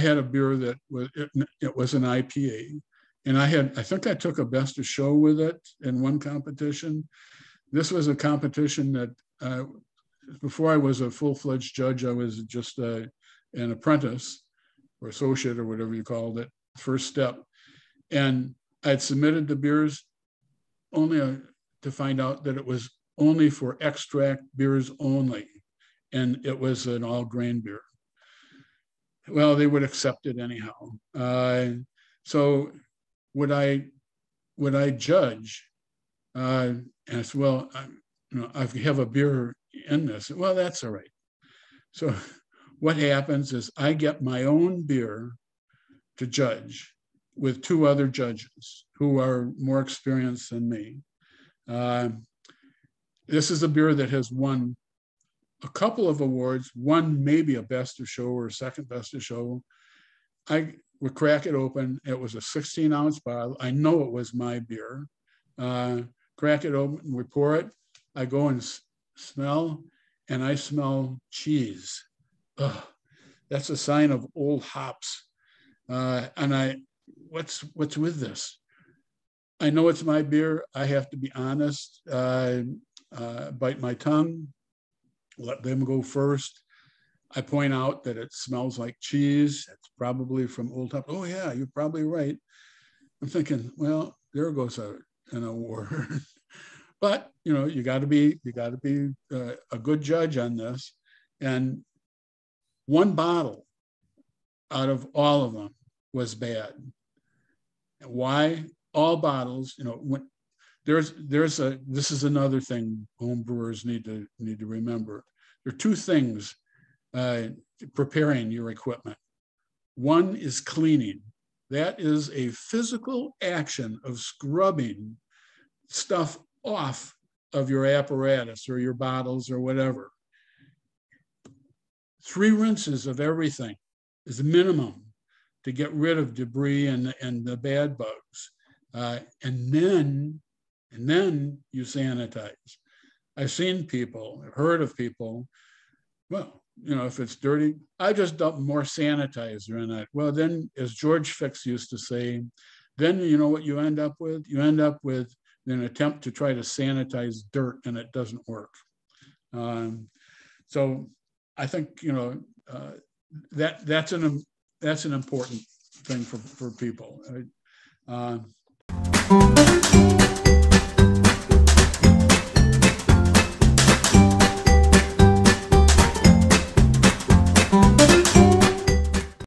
had a beer that was, it was an IPA. And I think I took a best of show with it in one competition. This was a competition that, before I was a full-fledged judge, I was just an apprentice or associate or whatever you called it, first step. And I'd submitted the beers only to find out that it was only for extract beers only. And it was an all-grain beer. Well, they would accept it anyhow. So would I judge? And I said, well, I have a beer in this. Well, that's all right. So what happens is I get my own beer to judge with two other judges who are more experienced than me. This is a beer that has won a couple of awards, one maybe a best of show or a second best of show. I would crack it open. It was a 16-ounce bottle. I know it was my beer. Crack it open, and we pour it. I go and smell, and I smell cheese. Ugh, that's a sign of old hops. And what's with this? I know it's my beer. I have to be honest. Bite my tongue. Let them go first. I point out that it smells like cheese. It's probably from old hops. Oh yeah, you're probably right. I'm thinking, well, there goes an award. But you got to be a good judge on this. And one bottle out of all of them was bad. Why? All bottles, this is another thing home brewers need to remember. There are two things preparing your equipment. One is cleaning. That is a physical action of scrubbing stuff off of your apparatus or your bottles or whatever. 3 rinses of everything is the minimum to get rid of debris and the bad bugs. And then you sanitize. I've seen people, I've heard of people, well, if it's dirty, I just dump more sanitizer in it. Well, then, as George Fix used to say, then you know what you end up with? You end up with an attempt to try to sanitize dirt, and it doesn't work. So I think, that's an important thing for people.